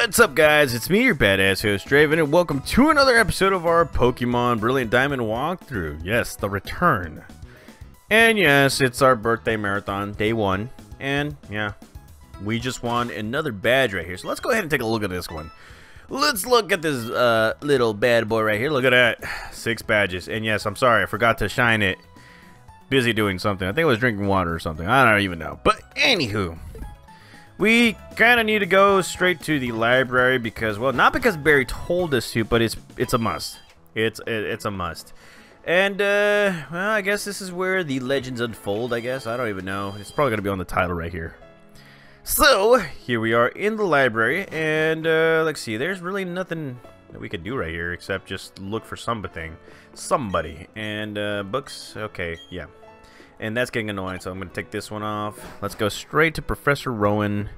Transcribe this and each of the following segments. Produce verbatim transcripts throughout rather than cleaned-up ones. What's up, guys? It's me, your badass host Draven, and welcome to another episode of our Pokemon Brilliant Diamond walkthrough. Yes, the return. And yes, it's our birthday marathon, day one. And yeah, we just won another badge right here. So let's go ahead and take a look at this one. Let's look at this uh, little bad boy right here. Look at that. Six badges. And yes, I'm sorry, I forgot to shine it. Busy doing something. I think I was drinking water or something. I don't even know. But anywho, we kind of need to go straight to the library because, well, not because Barry told us to, but it's it's a must. It's it, it's a must. And, uh, well, I guess this is where the legends unfold, I guess. I don't even know. It's probably going to be on the title right here. So, here we are in the library. And, uh, let's see. There's really nothing that we could do right here except just look for something. Somebody. And, uh, books. Okay, yeah. And that's getting annoying, so I'm going to take this one off. Let's go straight to Professor Rowan.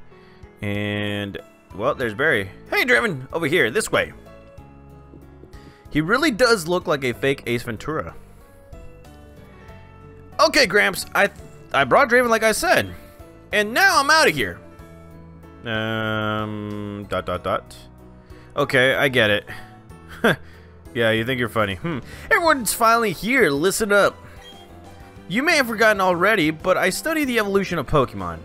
And, well, there's Barry. Hey, Draven! Over here, this way. He really does look like a fake Ace Ventura. Okay, Gramps, I I brought Draven like I said. And now I'm out of here. Um, dot, dot, dot. Okay, I get it. Yeah, you think you're funny. Hmm. Everyone's finally here. Listen up. You may have forgotten already, but I study the evolution of Pokemon.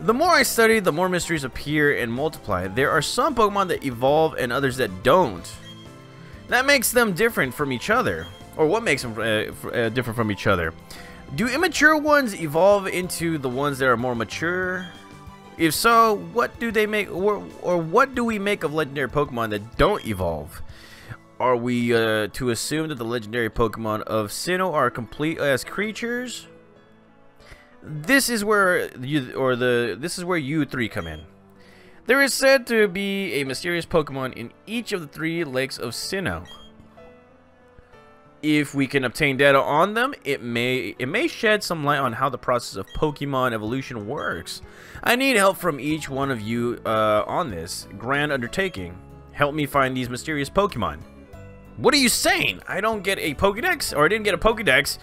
The more I study, the more mysteries appear and multiply. There are some Pokemon that evolve and others that don't. That makes them different from each other. Or what makes them uh, uh, different from each other? Do immature ones evolve into the ones that are more mature? If so, what do they make, or, or what do we make of legendary Pokemon that don't evolve? Are we uh, to assume that the legendary Pokemon of Sinnoh are complete as creatures? This is where you or the this is where you three come in. There is said to be a mysterious Pokemon in each of the three lakes of Sinnoh. If we can obtain data on them, it may it may shed some light on how the process of Pokemon evolution works. I need help from each one of you uh, on this grand undertaking. Help me find these mysterious Pokemon. What are you saying? I don't get a Pokedex, or I didn't get a Pokedex,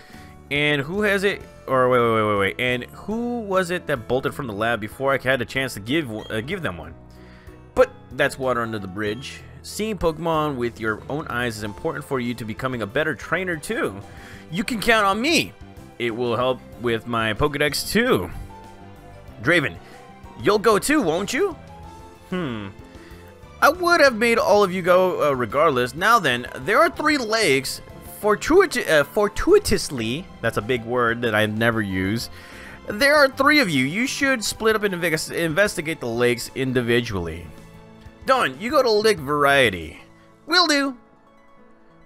and who has it, or wait, wait, wait, wait, wait, and who was it that bolted from the lab before I had a chance to give uh, give them one? But that's water under the bridge. Seeing Pokemon with your own eyes is important for you to becoming a better trainer too. You can count on me. It will help with my Pokedex too. Draven, you'll go too, won't you? Hmm. I would have made all of you go uh, regardless. Now then, there are three lakes. Fortuit uh, fortuitously, that's a big word that I never use. There are three of you. You should split up and invest investigate the lakes individually. Don, you go to Lake Variety. Will do.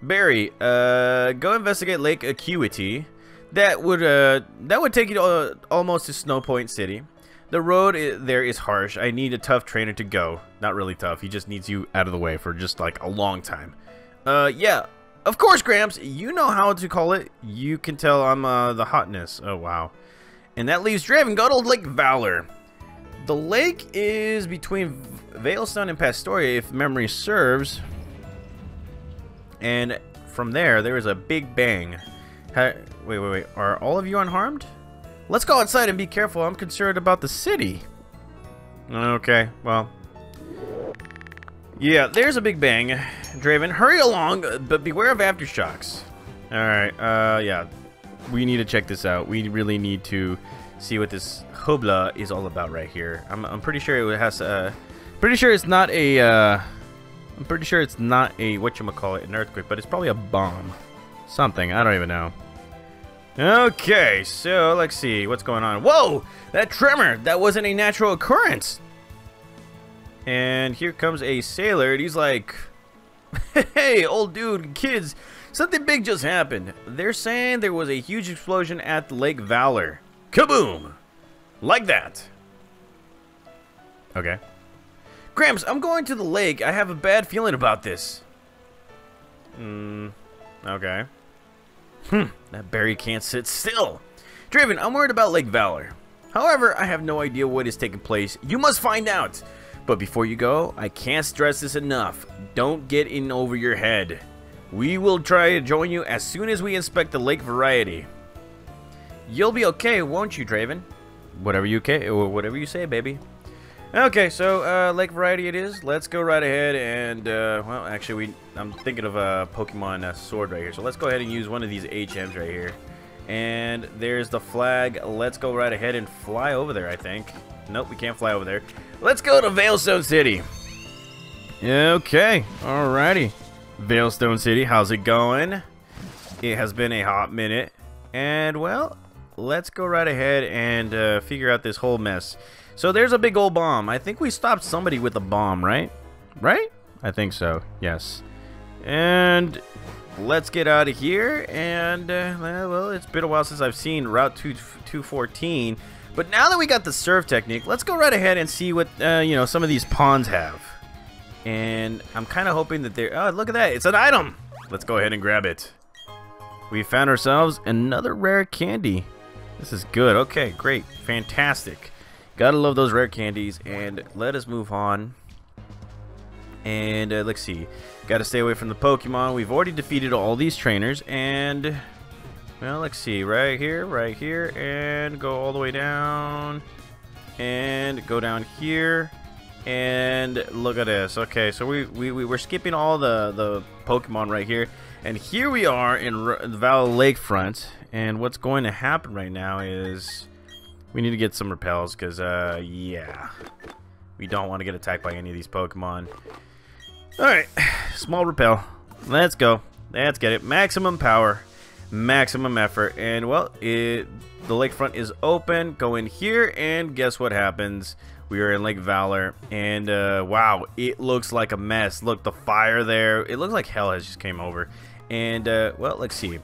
Barry, uh, go investigate Lake Acuity. That would uh, that would take you to, uh, almost to Snowpoint City. The road there is harsh. I need a tough trainer to go. Not really tough. He just needs you out of the way for just like a long time. Uh, yeah. Of course, Gramps. You know how to call it. You can tell I'm uh, the hotness. Oh, wow. And that leaves Draven. Go to Lake Valor. The lake is between Veilstone and Pastoria, if memory serves. And from there, there is a big bang. Wait, wait, wait. Are all of you unharmed? Let's go outside and be careful. I'm concerned about the city. Okay, well. Yeah, there's a big bang. Draven, hurry along, but beware of aftershocks. Alright, uh, yeah. We need to check this out. We really need to see what this hobla is all about right here. I'm, I'm pretty sure it has, uh... Pretty sure it's not a, uh... I'm pretty sure it's not a, whatchamacallit, an earthquake, but it's probably a bomb. Something, I don't even know. Okay, so let's see what's going on. Whoa! That tremor! That wasn't a natural occurrence! And here comes a sailor, and he's like, hey, old dude, kids, something big just happened. They're saying there was a huge explosion at Lake Valor. Kaboom! Like that. Okay. Gramps, I'm going to the lake. I have a bad feeling about this. Hmm. Okay. Hmm, that Barry can't sit still. Draven, I'm worried about Lake Valor. However, I have no idea what is taking place. You must find out. But before you go, I can't stress this enough. Don't get in over your head. We will try to join you as soon as we inspect the Lake Variety. You'll be okay, won't you, Draven? Whatever you, ca- whatever you say, baby. Okay, so uh, Lake Variety it is. Let's go right ahead and, uh, well, actually, we I'm thinking of a Pokemon uh, Sword right here. So let's go ahead and use one of these H Ms right here. And there's the flag. Let's go right ahead and fly over there, I think. Nope, we can't fly over there. Let's go to Veilstone City. Okay, alrighty. Veilstone City, how's it going? It has been a hot minute. And, well, let's go right ahead and uh, figure out this whole mess. So there's a big old bomb. I think we stopped somebody with a bomb, right? Right? I think so, yes. And let's get out of here, and, uh, well, it's been a while since I've seen Route two fourteen, but now that we got the surf technique, let's go right ahead and see what, uh, you know, some of these pawns have. And I'm kind of hoping that they're, oh, look at that, it's an item! Let's go ahead and grab it. We found ourselves another rare candy. This is good, okay, great, fantastic. Gotta love those rare candies, and let us move on. And uh, let's see, gotta stay away from the Pokemon. We've already defeated all these trainers, and well, let's see, right here, right here, and go all the way down, and go down here, and look at this. Okay, so we we we're skipping all the the Pokemon right here, and here we are in the Valley Lakefront. And what's going to happen right now is we need to get some repels, cause uh yeah, we don't want to get attacked by any of these Pokemon. Alright, small repel. Let's go. Let's get it. Maximum power, maximum effort, and well, it, the lakefront is open. Go in here, and guess what happens? We are in Lake Valor, and uh, wow, it looks like a mess. Look, the fire there. It looks like hell has just came over. And uh, well, let's see.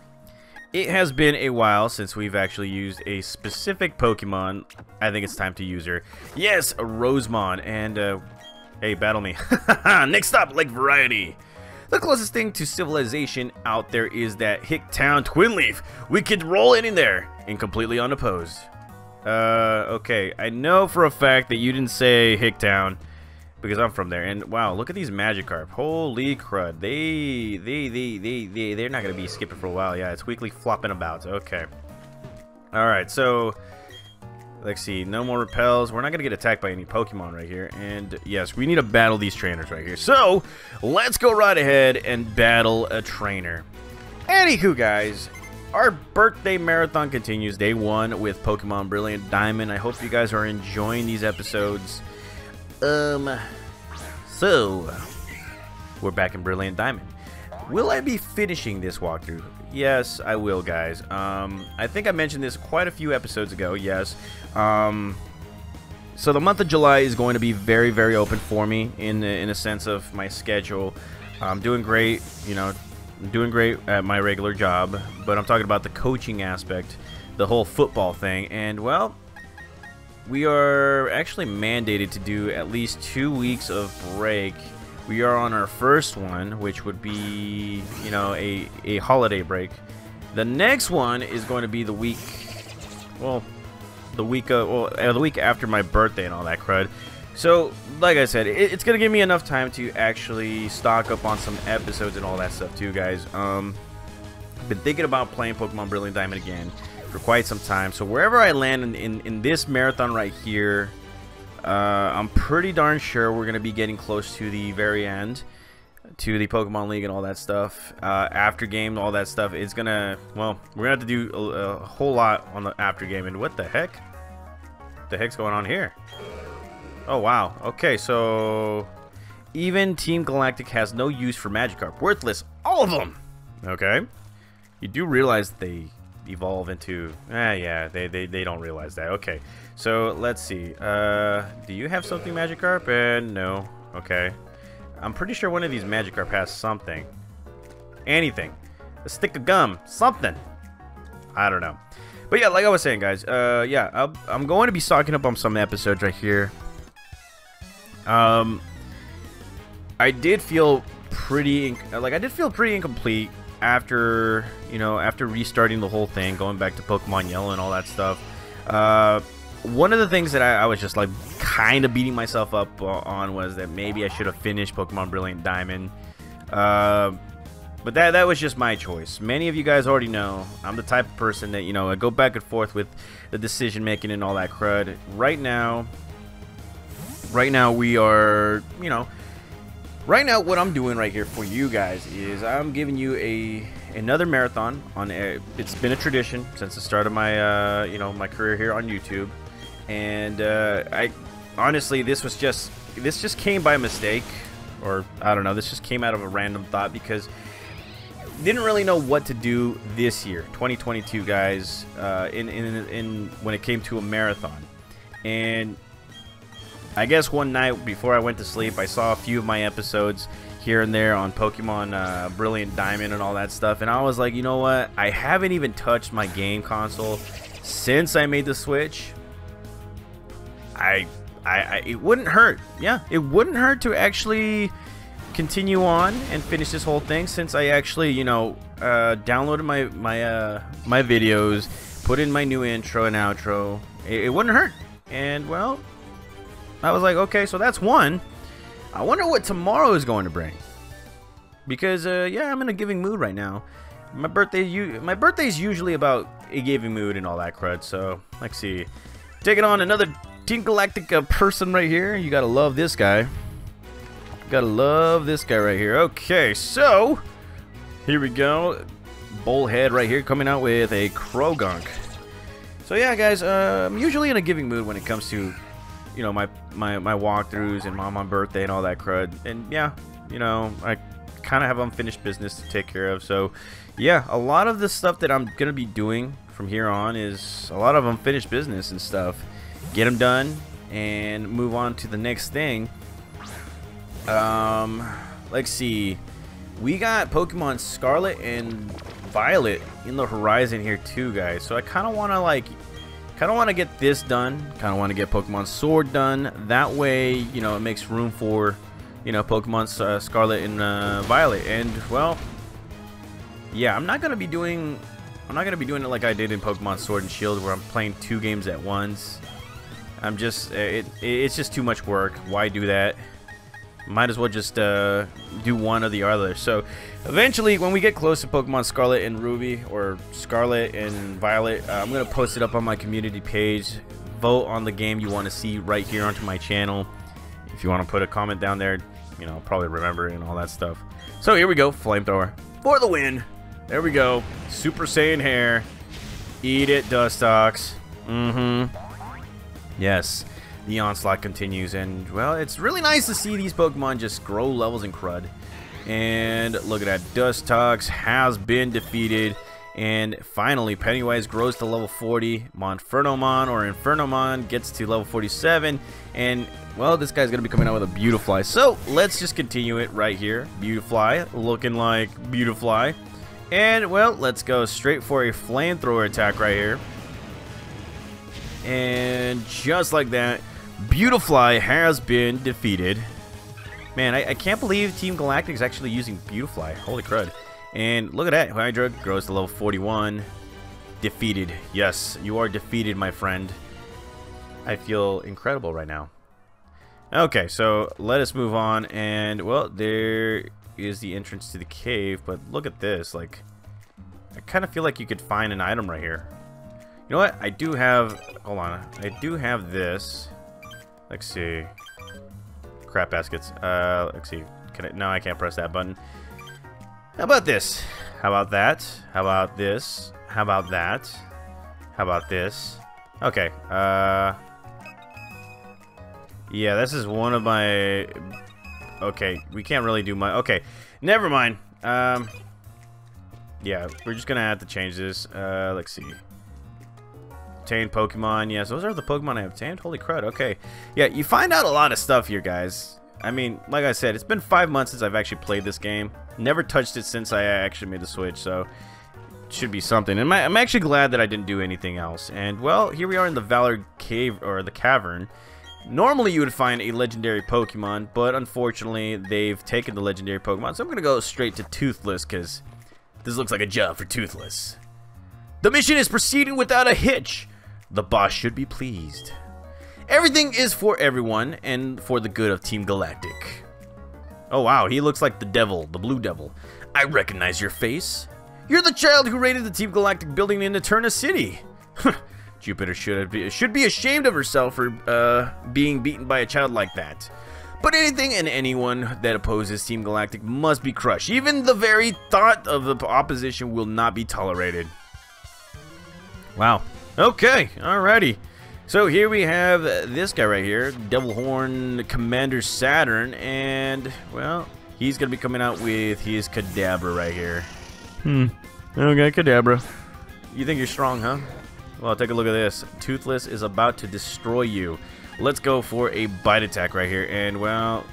It has been a while since we've actually used a specific Pokemon. I think it's time to use her. Yes, Rosemon, and uh, hey, battle me. Next up, Lake Variety. The closest thing to civilization out there is that hick town, Twin Leaf. We could roll in, in there and completely unopposed. Uh, okay. I know for a fact that you didn't say hick town because I'm from there. And wow, look at these Magikarp. Holy crud. They, they, they, they, they, they're not going to be skipping for a while. Yeah, it's weekly flopping about. Okay. All right. So let's see, no more repels. We're not going to get attacked by any Pokemon right here. And yes, we need to battle these trainers right here. So let's go right ahead and battle a trainer. Anywho, guys, our birthday marathon continues, day one with Pokemon Brilliant Diamond. I hope you guys are enjoying these episodes. Um, so we're back in Brilliant Diamond. Will I be finishing this walkthrough? Yes, I will, guys. Um, I think I mentioned this quite a few episodes ago, yes. Um, so the month of July is going to be very, very open for me in, in a sense of my schedule. I'm doing great, you know, I'm doing great at my regular job, but I'm talking about the coaching aspect, the whole football thing, and, well, we are actually mandated to do at least two weeks of break. We are on our first one, which would be, you know, a, a holiday break. The next one is going to be the week, well, the week of, well, uh, the week after my birthday and all that crud. So, like I said, it, it's going to give me enough time to actually stock up on some episodes and all that stuff too, guys. Um, I've been thinking about playing Pokemon Brilliant Diamond again for quite some time. So wherever I land in, in, in this marathon right here, Uh, I'm pretty darn sure we're going to be getting close to the very end, to the Pokemon League and all that stuff. Uh, after game, all that stuff. It's going to, well, we're going to have to do a, a whole lot on the after game. And what the heck? What the heck's going on here? Oh, wow. Okay, so even Team Galactic has no use for Magikarp. Worthless. All of them. Okay. You do realize that they evolve into, ah, yeah, they, they, they don't realize that. Okay, so let's see, uh, do you have something, Magikarp? And no. Okay, I'm pretty sure one of these Magikarp has something, anything, a stick of gum, something, I don't know. But yeah, like I was saying, guys, uh, yeah, I'll, I'm going to be stocking up on some episodes right here. um, I did feel pretty, like I did feel pretty incomplete after, you know, after restarting the whole thing, going back to Pokemon Yellow and all that stuff. Uh, one of the things that I, I was just like kind of beating myself up on was that maybe I should have finished Pokemon Brilliant Diamond. Uh, but that that was just my choice. Many of you guys already know I'm the type of person that, you know, I go back and forth with the decision making and all that crud. Right now, right now we are, you know, right now what I'm doing right here for you guys is I'm giving you a another marathon on a, it's been a tradition since the start of my uh, you know, my career here on YouTube, and uh, I honestly this was just this just came by mistake, or I don't know, this just came out of a random thought because I didn't really know what to do this year, twenty twenty-two, guys, uh, in, in in when it came to a marathon, and I guess one night before I went to sleep, I saw a few of my episodes here and there on Pokemon uh, Brilliant Diamond and all that stuff, and I was like, you know what? I haven't even touched my game console since I made the Switch. I, I, I it wouldn't hurt. Yeah, it wouldn't hurt to actually continue on and finish this whole thing, since I actually, you know, uh, downloaded my my uh, my videos, put in my new intro and outro. It, it wouldn't hurt, and well. I was like, okay, so that's one. I wonder what tomorrow is going to bring, because uh, yeah, I'm in a giving mood right now. My birthday, you, my birthday's usually about a giving mood and all that crud. So let's see, taking on another Team Galactic uh, person right here. You gotta love this guy. You gotta love this guy right here. Okay, so here we go. Bullhead right here coming out with a Krogonk. So yeah, guys, uh, I'm usually in a giving mood when it comes to, you know, my, my my walkthroughs and mom on birthday and all that crud, and yeah, you know, I kind of have unfinished business to take care of. So yeah, a lot of the stuff that I'm gonna be doing from here on is a lot of unfinished business and stuff. Get them done and move on to the next thing. Um, let's see, we got Pokemon Scarlet and Violet in the horizon here too, guys. So I kind of want to like. Kind of want to get this done. Kind of want to get Pokemon Sword done. That way, you know, it makes room for, you know, Pokemon uh, Scarlet and uh, Violet. And well, yeah, I'm not gonna be doing, I'm not gonna be doing it like I did in Pokemon Sword and Shield, where I'm playing two games at once. I'm just, it, it's just too much work. Why do that? Might as well just uh, do one or the other. So eventually when we get close to Pokemon Scarlet and Ruby, or Scarlet and Violet, uh, I'm going to post it up on my community page. Vote on the game you want to see right here onto my channel. If you want to put a comment down there, you know, I'll probably remember it and all that stuff. So here we go, Flamethrower for the win. There we go, Super Saiyan hair. Eat it, Dustox. Mm-hmm. Yes. The onslaught continues, and well, it's really nice to see these Pokemon just grow levels and crud. And look at that, Dustox has been defeated, and finally Pennywise grows to level forty. Monfernomon, or Infernomon, gets to level forty-seven, and well, this guy's gonna be coming out with a Beautifly. So let's just continue it right here. Beautifly, looking like Beautifly, and well, let's go straight for a flamethrower attack right here, and just like that. Beautifly has been defeated. Man, I, I can't believe Team Galactic is actually using Beautifly. Holy crud. And look at that. Hydra grows to level forty-one. Defeated. Yes, you are defeated, my friend. I feel incredible right now. Okay, so let us move on. And, well, there is the entrance to the cave. But look at this. Like, I kind of feel like you could find an item right here. You know what? I do have... Hold on. I do have this... Let's see. Crap baskets. Uh, let's see. Can I, no, I can't press that button. How about this? How about that? How about this? How about that? How about this? Okay. Uh, yeah, this is one of my... Okay, we can't really do my... Okay, never mind. Um, yeah, we're just going to have to change this. Uh, let's see. Obtained Pokemon, yes, those are the Pokemon I obtained. Holy crud, okay. Yeah, you find out a lot of stuff here, guys. I mean, like I said, it's been five months since I've actually played this game. Never touched it since I actually made the Switch, so it should be something. And my, I'm actually glad that I didn't do anything else. And, well, here we are in the Valor Cave, or the Cavern. Normally, you would find a legendary Pokemon, but unfortunately, they've taken the legendary Pokemon. So I'm going to go straight to Toothless, because this looks like a job for Toothless. The mission is proceeding without a hitch. The boss should be pleased. Everything is for everyone and for the good of Team Galactic. Oh wow, he looks like the devil, the blue devil. I recognize your face. You're the child who raided the Team Galactic building in Eterna City. Jupiter should be, should be ashamed of herself for uh, being beaten by a child like that. But anything and anyone that opposes Team Galactic must be crushed. Even the very thought of the opposition will not be tolerated. Wow. Okay, alrighty. So here we have this guy right here, Devil Horn Commander Saturn, and, well, he's going to be coming out with his Kadabra right here. Hmm. Okay, Kadabra. You think you're strong, huh? Well, take a look at this. Toothless is about to destroy you. Let's go for a bite attack right here, and well,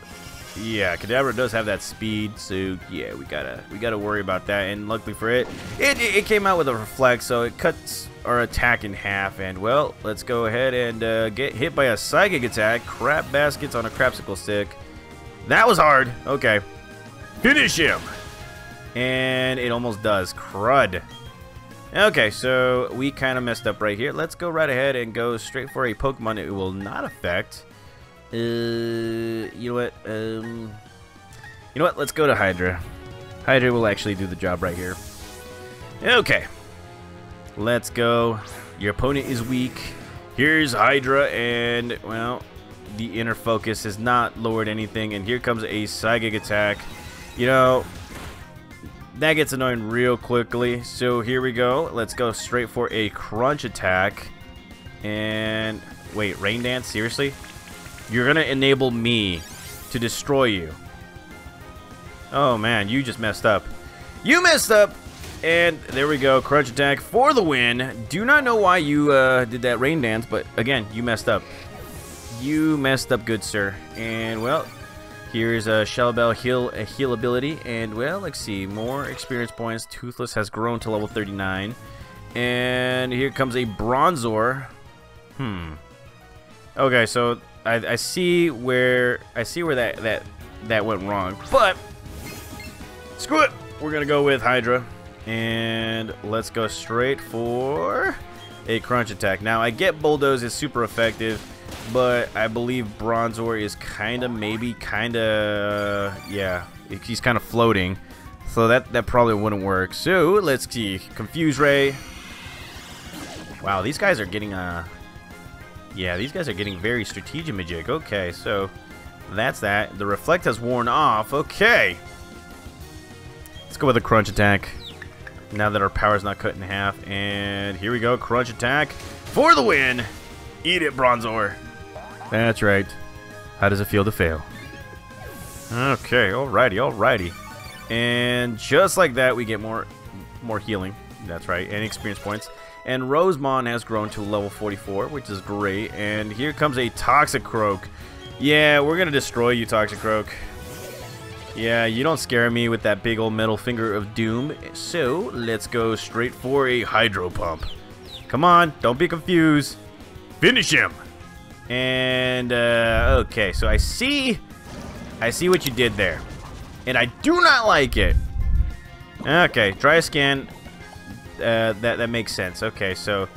yeah, Kadabra does have that speed, so yeah, we gotta we gotta worry about that. And luckily for it, it it came out with a reflect, so it cuts our attack in half. And well, let's go ahead and uh, get hit by a psychic attack. Crap baskets on a crapsicle stick. That was hard. Okay, finish him, and it almost does. Crud. Okay, so we kind of messed up right here. Let's go right ahead and go straight for a Pokemon it will not affect. Uh, you know what? Um, you know what? Let's go to Hydra. Hydra will actually do the job right here. Okay. Let's go. Your opponent is weak. Here's Hydra, and, well, the inner focus has not lowered anything. And here comes a psychic attack. You know, that gets annoying real quickly, so here we go. Let's go straight for a crunch attack. And wait, rain dance? Seriously? You're gonna enable me to destroy you. Oh man, you just messed up. You messed up! And there we go, crunch attack for the win. Do not know why you uh, did that rain dance, but again, you messed up. You messed up good, sir. And well, here's a Shellbell heal, a heal ability, and well, let's see, more experience points. Toothless has grown to level thirty-nine, and here comes a Bronzor. Hmm. Okay, so I, I see where I see where that that that went wrong, but screw it. We're gonna go with Hydra, and let's go straight for a crunch attack. Now I get Bulldoze is super effective, but I believe Bronzor is kind of, maybe, kind of, uh, yeah, he's kind of floating. So that, that probably wouldn't work. So, let's see. Confuse Ray. Wow, these guys are getting, uh, yeah, these guys are getting very strategic. Okay, so that's that. The Reflect has worn off. Okay. Let's go with a Crunch Attack. Now that our power's not cut in half. And here we go. Crunch Attack for the win. Eat it, Bronzor. That's right. How does it feel to fail? Okay, alrighty, alrighty. And just like that, we get more more healing. That's right, and experience points. And Rosemon has grown to level forty-four, which is great. And here comes a Toxicroak. Yeah, we're going to destroy you, Toxicroak. Yeah, you don't scare me with that big old metal finger of doom. So, let's go straight for a Hydro Pump. Come on, don't be confused. Finish him! And, uh, okay, so I see, I see what you did there. And I do not like it. Okay, dry scan, uh, that, that makes sense. Okay, so,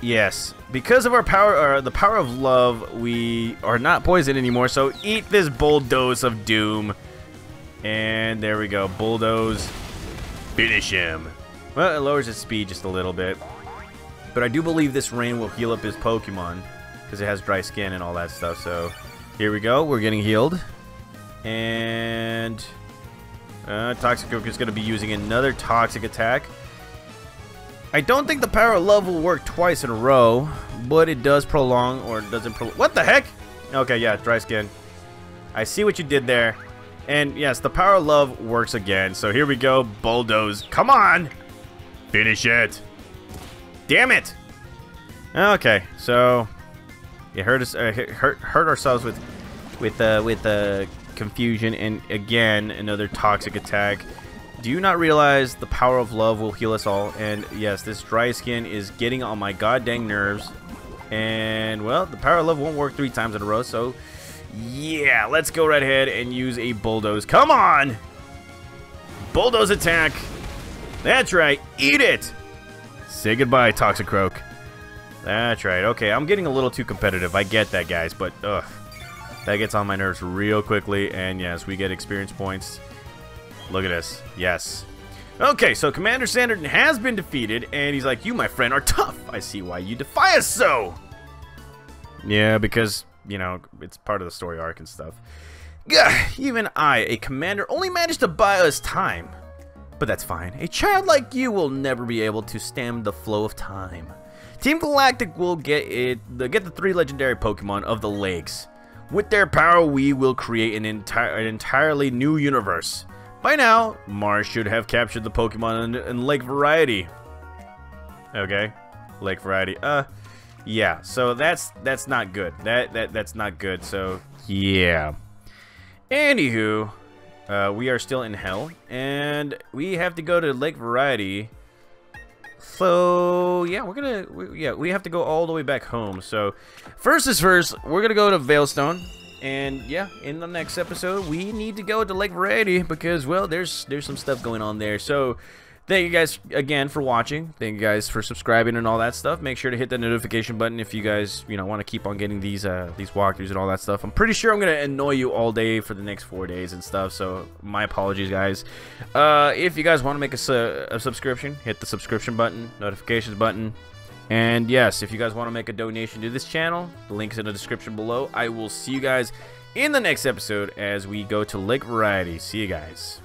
yes. Because of our power, or the power of love, we are not poisoned anymore, so eat this Bulldoze of Doom. And there we go, Bulldoze, finish him. Well, it lowers his speed just a little bit. But I do believe this rain will heal up his Pokemon, because it has dry skin and all that stuff. So here we go. We're getting healed. And uh, Toxicroak is going to be using another Toxic Attack. I don't think the Power of Love will work twice in a row, but it does prolong, or doesn't prolong. What the heck? Okay, yeah, dry skin. I see what you did there. And yes, the Power of Love works again. So here we go. Bulldoze. Come on. Finish it. Damn it! Okay, so it hurt us, uh, hurt, hurt ourselves with, with, uh, with uh, confusion, and again another Toxic Attack. Do you not realize the power of love will heal us all? And yes, this dry skin is getting on my god dang nerves. And well, the power of love won't work three times in a row. So yeah, let's go right ahead and use a Bulldoze. Come on! Bulldoze attack. That's right. Eat it. Say goodbye, Toxicroak. That's right. Okay, I'm getting a little too competitive. I get that, guys, but ugh, that gets on my nerves real quickly. And yes, we get experience points. Look at this. Yes. Okay, so Commander Sanderton has been defeated, and he's like, you, my friend, are tough. I see why you defy us so. Yeah, because, you know, it's part of the story arc and stuff. Gah, even I, a commander, only managed to buy us time. But that's fine. A child like you will never be able to stem the flow of time. Team Galactic will get it. Get the three legendary Pokemon of the lakes. With their power, we will create an entire, an entirely new universe. By now, Mars should have captured the Pokemon in, in Lake Variety. Okay, Lake Variety. Uh, yeah. So that's that's not good. That that that's not good. So yeah. Anywho, uh, we are still in hell, and we have to go to Lake Variety. So yeah, we're gonna we, yeah we have to go all the way back home. So first is first, we're gonna go to Veilstone, and yeah, in the next episode we need to go to Lake Variety because well, there's there's some stuff going on there. So thank you guys again for watching. Thank you guys for subscribing and all that stuff. Make sure to hit the notification button if you guys you know want to keep on getting these uh, these walkthroughs and all that stuff. I'm pretty sure I'm gonna annoy you all day for the next four days and stuff. So my apologies, guys. Uh, if you guys want to make a, su a subscription, hit the subscription button, notifications button, and yes, if you guys want to make a donation to this channel, the link is in the description below. I will see you guys in the next episode as we go to Lake Variety. See you guys.